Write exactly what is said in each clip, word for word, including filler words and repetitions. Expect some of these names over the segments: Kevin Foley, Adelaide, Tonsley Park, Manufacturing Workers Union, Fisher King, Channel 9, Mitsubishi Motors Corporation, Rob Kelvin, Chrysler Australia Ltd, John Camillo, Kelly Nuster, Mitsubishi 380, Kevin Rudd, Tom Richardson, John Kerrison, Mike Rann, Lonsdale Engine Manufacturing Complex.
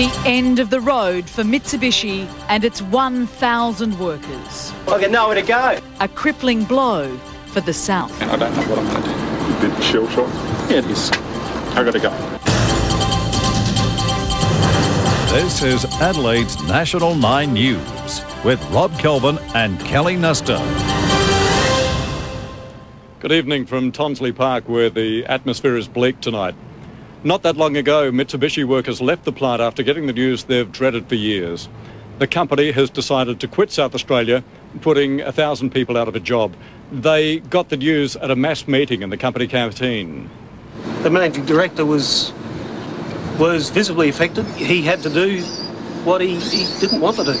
The end of the road for Mitsubishi and its one thousand workers. I got nowhere to go. A crippling blow for the South. And I don't know what I'm going to do. A bit shell shock. Yeah, it is. I got to go. This is Adelaide's National Nine News with Rob Kelvin and Kelly Nuster. Good evening from Tonsley Park, where the atmosphere is bleak tonight. Not that long ago, Mitsubishi workers left the plant after getting the news they've dreaded for years. The company has decided to quit South Australia, putting a thousand people out of a job. They got the news at a mass meeting in the company canteen. The managing director was, was visibly affected. He had to do what he, he didn't want to do.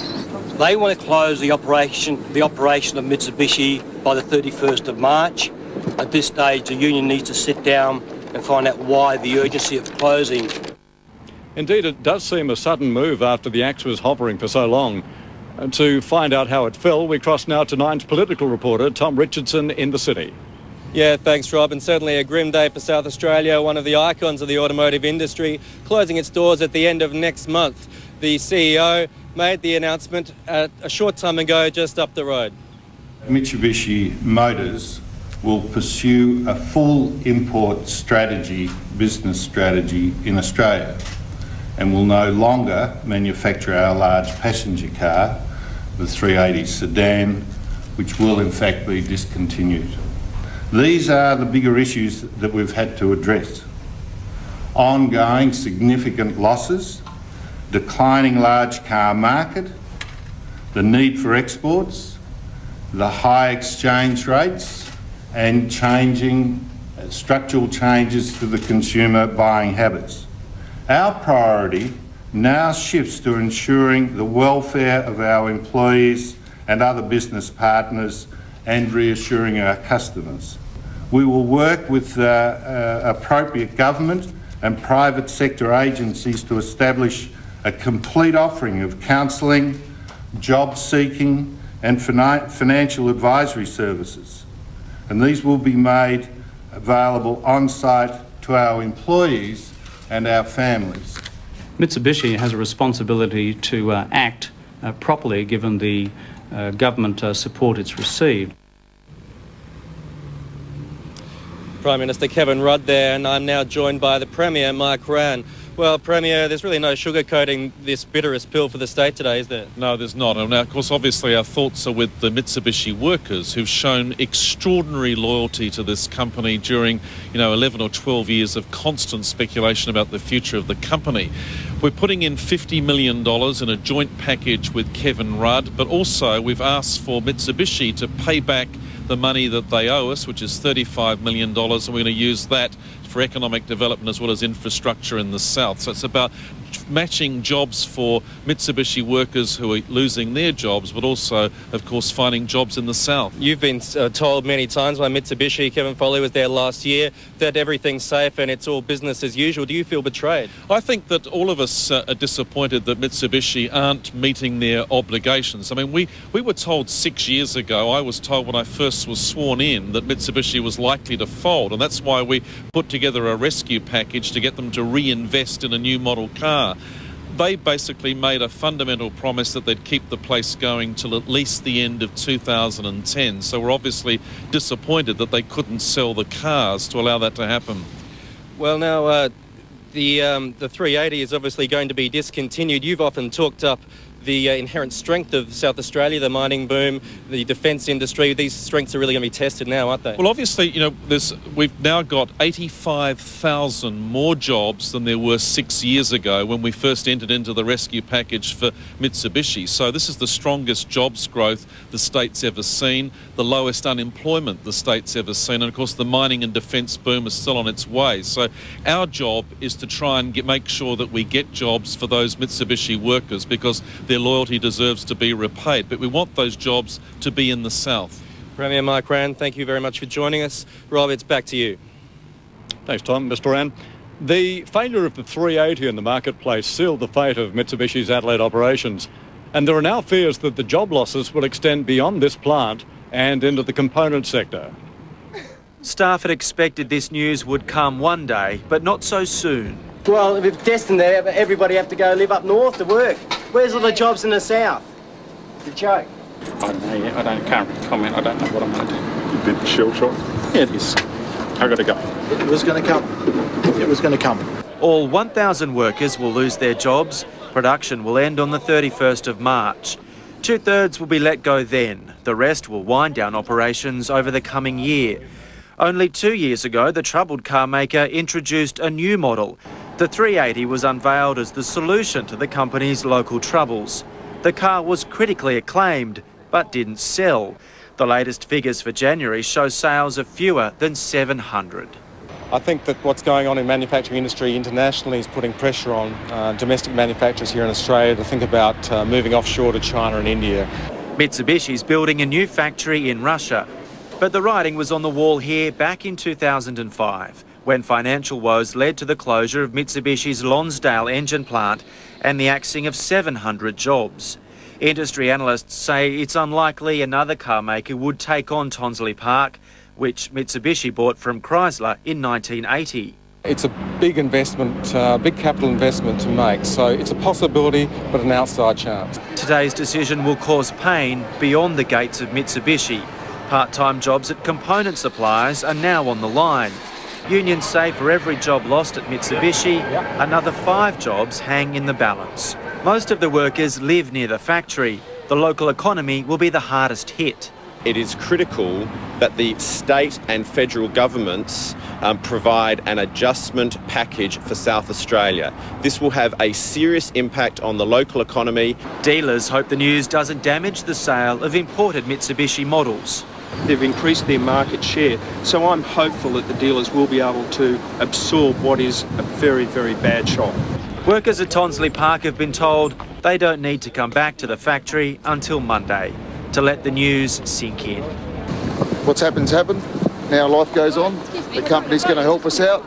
They want to close the operation, the operation of Mitsubishi by the thirty-first of March. At this stage, the union needs to sit down and find out why the urgency of closing. Indeed, it does seem a sudden move after the axe was hovering for so long. And to find out how it fell, we cross now to Nine's political reporter, Tom Richardson, in the city. Yeah, thanks, Rob, and certainly a grim day for South Australia, one of the icons of the automotive industry, closing its doors at the end of next month. The C E O made the announcement at a short time ago just up the road. Mitsubishi Motors will pursue a full import strategy, business strategy in Australia, and will no longer manufacture our large passenger car, the three eighty sedan, which will in fact be discontinued. These are the bigger issues that we've had to address. Ongoing significant losses, declining large car market, the need for exports, the high exchange rates, and changing uh, structural changes to the consumer buying habits. Our priority now shifts to ensuring the welfare of our employees and other business partners and reassuring our customers. We will work with uh, uh, appropriate government and private sector agencies to establish a complete offering of counselling, job seeking and fin- financial advisory services. And these will be made available on-site to our employees and our families. Mitsubishi has a responsibility to uh, act uh, properly given the uh, government uh, support it's received. Prime Minister Kevin Rudd there, and I'm now joined by the Premier, Mike Rann. Well, Premier, there's really no sugarcoating this bitterest pill for the state today, is there? No, there's not. And of course, obviously, our thoughts are with the Mitsubishi workers who've shown extraordinary loyalty to this company during, you know, eleven or twelve years of constant speculation about the future of the company. We're putting in fifty million dollars in a joint package with Kevin Rudd, but also we've asked for Mitsubishi to pay back the money that they owe us, which is thirty-five million dollars, and we're going to use that for economic development as well as infrastructure in the south. So it's about matching jobs for Mitsubishi workers who are losing their jobs, but also, of course, finding jobs in the south. You've been uh, told many times by Mitsubishi, Kevin Foley was there last year, that everything's safe and it's all business as usual. Do you feel betrayed? I think that all of us uh, are disappointed that Mitsubishi aren't meeting their obligations. I mean, we, we were told six years ago, I was told when I first was sworn in, that Mitsubishi was likely to fold, and that's why we put together a rescue package to get them to reinvest in a new model car. They basically made a fundamental promise that they'd keep the place going till at least the end of two thousand ten. So we're obviously disappointed that they couldn't sell the cars to allow that to happen. Well, now, uh, the, um, the three eighty is obviously going to be discontinued. You've often talked up the uh, inherent strength of South Australia, the mining boom, the defence industry. These strengths are really going to be tested now, aren't they? Well, obviously, you know, there's, we've now got eighty-five thousand more jobs than there were six years ago when we first entered into the rescue package for Mitsubishi. So this is the strongest jobs growth the state's ever seen, the lowest unemployment the state's ever seen, and of course the mining and defence boom is still on its way. So our job is to try and get, make sure that we get jobs for those Mitsubishi workers, because their loyalty deserves to be repaid, but we want those jobs to be in the south. Premier Mike Rann, thank you very much for joining us. Rob, it's back to you. Thanks, Tom. Mister Rann, the failure of the three eighty in the marketplace sealed the fate of Mitsubishi's Adelaide operations, and there are now fears that the job losses will extend beyond this plant and into the component sector. Staff had expected this news would come one day, but not so soon. Well, if it's destined there, everybody have to go live up north to work. Where's all the jobs in the south? It's a joke. I don't know yet. I don't, can't really comment. I don't know what I'm going to do. A bit shell shock? Yeah, it is. I got to go. It was going to come. It was going to come. All one thousand workers will lose their jobs. Production will end on the thirty-first of March. Two-thirds will be let go then. The rest will wind down operations over the coming year. Only two years ago, the troubled car maker introduced a new model. The three eighty was unveiled as the solution to the company's local troubles. The car was critically acclaimed, but didn't sell. The latest figures for January show sales of fewer than seven hundred. I think that what's going on in manufacturing industry internationally is putting pressure on uh, domestic manufacturers here in Australia to think about uh, moving offshore to China and India. Mitsubishi's building a new factory in Russia. But the writing was on the wall here back in two thousand five, when financial woes led to the closure of Mitsubishi's Lonsdale engine plant and the axing of seven hundred jobs. Industry analysts say it's unlikely another car maker would take on Tonsley Park, which Mitsubishi bought from Chrysler in nineteen eighty. It's a big investment, uh, big capital investment to make, so it's a possibility but an outside chance. Today's decision will cause pain beyond the gates of Mitsubishi. Part-time jobs at component suppliers are now on the line. Unions say for every job lost at Mitsubishi, another five jobs hang in the balance. Most of the workers live near the factory. The local economy will be the hardest hit. It is critical that the state and federal governments um, provide an adjustment package for South Australia. This will have a serious impact on the local economy. Dealers hope the news doesn't damage the sale of imported Mitsubishi models. They've increased their market share, so I'm hopeful that the dealers will be able to absorb what is a very, very bad shock. Workers at Tonsley Park have been told they don't need to come back to the factory until Monday to let the news sink in. What's happened's happened. Now life goes on. The company's going to help us out,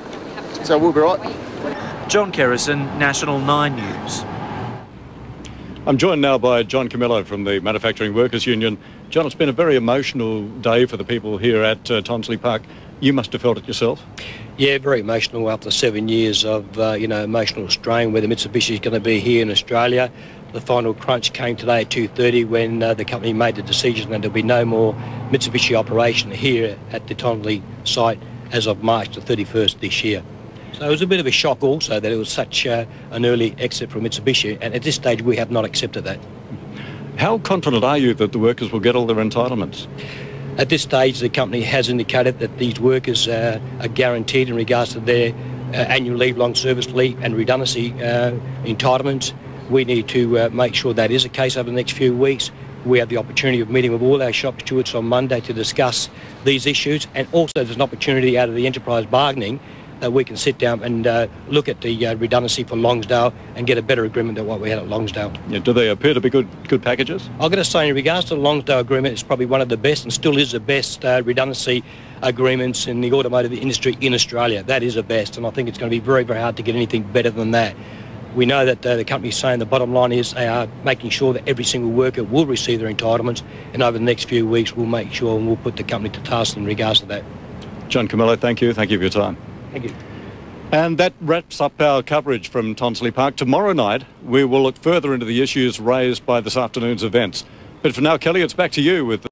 so we'll be right. John Kerrison, National Nine News. I'm joined now by John Camillo from the Manufacturing Workers Union. John, it's been a very emotional day for the people here at uh, Tonsley Park. You must have felt it yourself. Yeah, very emotional after seven years of, uh, you know, emotional strain whether Mitsubishi is going to be here in Australia. The final crunch came today at two thirty when uh, the company made the decision that there'll be no more Mitsubishi operation here at the Tonsley site as of March the thirty-first this year. So it was a bit of a shock also that it was such uh, an early exit from Mitsubishi, and at this stage we have not accepted that. How confident are you that the workers will get all their entitlements? At this stage the company has indicated that these workers uh, are guaranteed in regards to their uh, annual leave, long service leave and redundancy uh, entitlements. We need to uh, make sure that is the case over the next few weeks. We have the opportunity of meeting with all our shop stewards on Monday to discuss these issues, and also there's an opportunity out of the enterprise bargaining that we can sit down and uh, look at the uh, redundancy for Lonsdale and get a better agreement than what we had at Lonsdale. Yeah, do they appear to be good good packages? I've got to say, in regards to the Lonsdale agreement, it's probably one of the best and still is the best uh, redundancy agreements in the automotive industry in Australia. That is the best, and I think it's going to be very, very hard to get anything better than that. We know that uh, the company's saying the bottom line is they are making sure that every single worker will receive their entitlements, and over the next few weeks we'll make sure and we'll put the company to task in regards to that. John Camillo, thank you. Thank you for your time. Thank you. And that wraps up our coverage from Tonsley Park. Tomorrow night we will look further into the issues raised by this afternoon's events. But for now, Kelly, it's back to you with the